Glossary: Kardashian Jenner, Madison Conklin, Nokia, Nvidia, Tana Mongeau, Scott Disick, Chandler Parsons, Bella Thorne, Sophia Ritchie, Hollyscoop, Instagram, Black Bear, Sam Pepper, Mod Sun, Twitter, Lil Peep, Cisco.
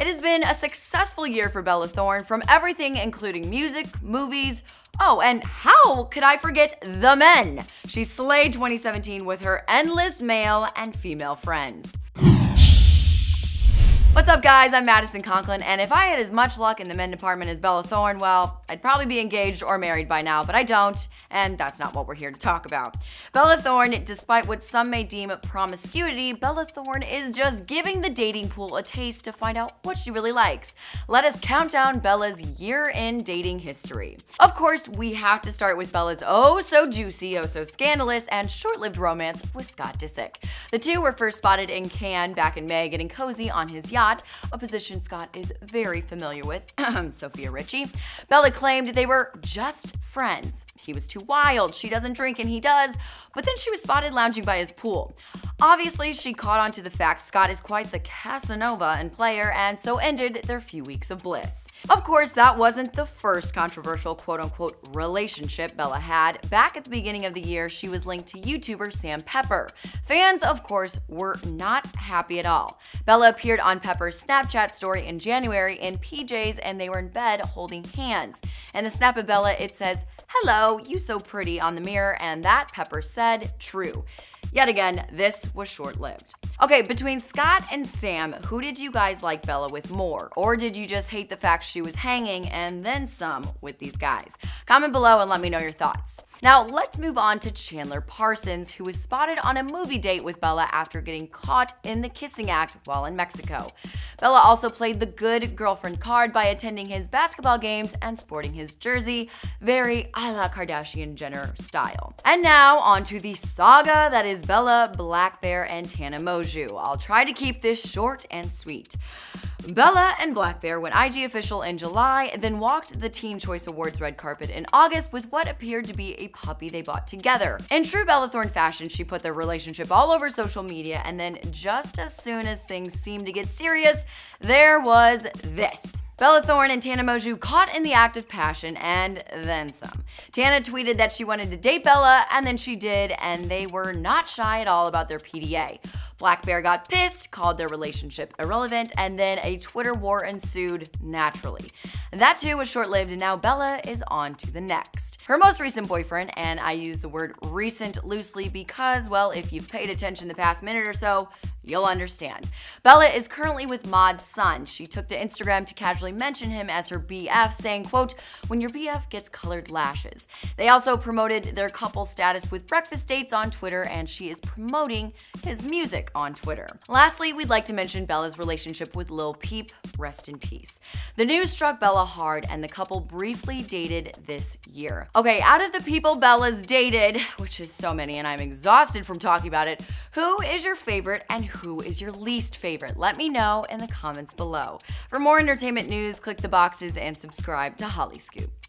It has been a successful year for Bella Thorne, from everything including music, movies, oh, and how could I forget the men? She slayed 2017 with her endless male and female friends. What's up, guys? I'm Madison Conklin, and if I had as much luck in the men department as Bella Thorne, well, I'd probably be engaged or married by now, but I don't, and that's not what we're here to talk about. Bella Thorne, despite what some may deem promiscuity, Bella Thorne is just giving the dating pool a taste to find out what she really likes. Let us count down Bella's year in dating history. Of course, we have to start with Bella's oh so juicy, oh so scandalous, and short-lived romance with Scott Disick. The two were first spotted in Cannes back in May, getting cozy on his yacht, a position Scott is very familiar with, Sophia Ritchie. Bella claimed they were just friends. He was too wild, she doesn't drink and he does, but then she was spotted lounging by his pool. Obviously, she caught on to the fact Scott is quite the Casanova and player, and so ended their few weeks of bliss. Of course, that wasn't the first controversial quote-unquote relationship Bella had. Back at the beginning of the year, she was linked to YouTuber Sam Pepper. Fans, of course, were not happy at all. Bella appeared on Pepper's Snapchat story in January in PJs, and they were in bed holding hands. In the snap of Bella, it says, "Hello, you so pretty" on the mirror, and that, Pepper said, true. Yet again, this was short-lived. Okay, between Scott and Sam, who did you guys like Bella with more? Or did you just hate the fact she was hanging and then some with these guys? Comment below and let me know your thoughts. Now, let's move on to Chandler Parsons, who was spotted on a movie date with Bella after getting caught in the kissing act while in Mexico. Bella also played the good girlfriend card by attending his basketball games and sporting his jersey, very a la Kardashian Jenner style. And now, on to the saga that is Bella, Black Bear, and Tana Mongeau. I'll try to keep this short and sweet. Bella and Black Bear went IG official in July, then walked the Teen Choice Awards red carpet in August with what appeared to be a puppy they bought together. In true Bella Thorne fashion, she put their relationship all over social media, and then just as soon as things seemed to get serious, there was this. Bella Thorne and Tana Mongeau caught in the act of passion, and then some. Tana tweeted that she wanted to date Bella, and then she did, and they were not shy at all about their PDA. Black Bear got pissed, called their relationship irrelevant, and then a Twitter war ensued naturally. That too was short-lived, and now Bella is on to the next. Her most recent boyfriend, and I use the word recent loosely because, well, if you've paid attention the past minute or so, you'll understand. Bella is currently with Mod Sun. She took to Instagram to casually mention him as her BF, saying, quote, "When your BF gets colored lashes." They also promoted their couple status with breakfast dates on Twitter, and she is promoting his music on Twitter. Lastly, we'd like to mention Bella's relationship with Lil Peep, rest in peace. The news struck Bella hard, and the couple briefly dated this year. Okay, out of the people Bella's dated, which is so many and I'm exhausted from talking about it, who is your favorite and who is your least favorite? Let me know in the comments below. For more entertainment news, click the boxes and subscribe to Hollyscoop.